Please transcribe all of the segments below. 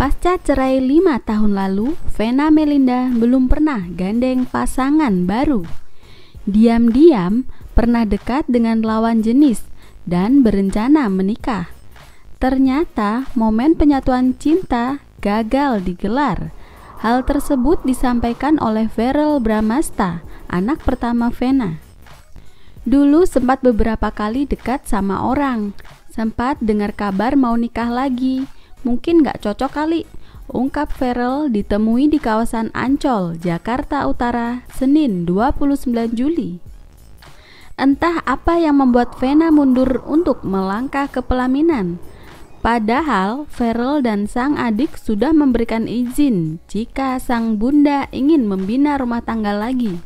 Pasca cerai 5 tahun lalu, Venna Melinda belum pernah gandeng pasangan baru. Diam-diam pernah dekat dengan lawan jenis dan berencana menikah. Ternyata momen penyatuan cinta gagal digelar. Hal tersebut disampaikan oleh Verrel Bramasta, anak pertama Venna. Dulu sempat beberapa kali dekat sama orang, sempat dengar kabar mau nikah lagi. Mungkin gak cocok kali, ungkap Verrel ditemui di kawasan Ancol, Jakarta Utara, Senin 29 Juli. Entah apa yang membuat Venna mundur untuk melangkah ke pelaminan. Padahal Verrel dan sang adik sudah memberikan izin jika sang bunda ingin membina rumah tangga lagi.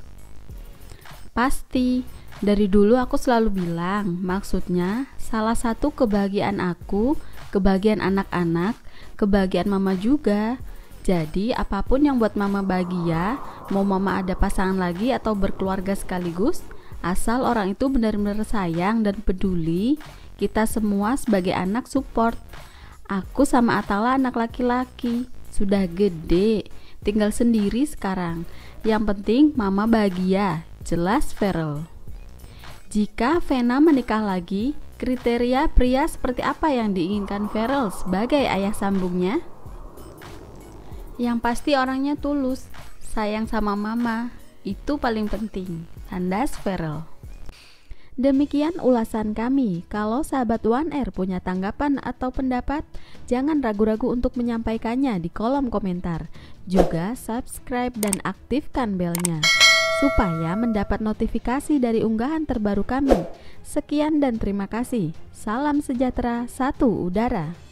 Pasti, dari dulu aku selalu bilang, maksudnya salah satu kebahagiaan aku, kebahagiaan anak-anak, kebahagiaan mama juga. Jadi apapun yang buat mama bahagia, mau mama ada pasangan lagi atau berkeluarga sekaligus, asal orang itu benar-benar sayang dan peduli, kita semua sebagai anak support. Aku sama Atala anak laki-laki, sudah gede, tinggal sendiri sekarang. Yang penting mama bahagia, jelas Verrel. Jika Venna menikah lagi, kriteria pria seperti apa yang diinginkan Verrel sebagai ayah sambungnya? Yang pasti orangnya tulus, sayang sama mama, itu paling penting, tandas Verrel. Demikian ulasan kami. Kalau sahabat One Air punya tanggapan atau pendapat, jangan ragu-ragu untuk menyampaikannya di kolom komentar. Juga subscribe dan aktifkan belnya, supaya mendapat notifikasi dari unggahan terbaru kami. Sekian dan terima kasih. Salam sejahtera, satu udara.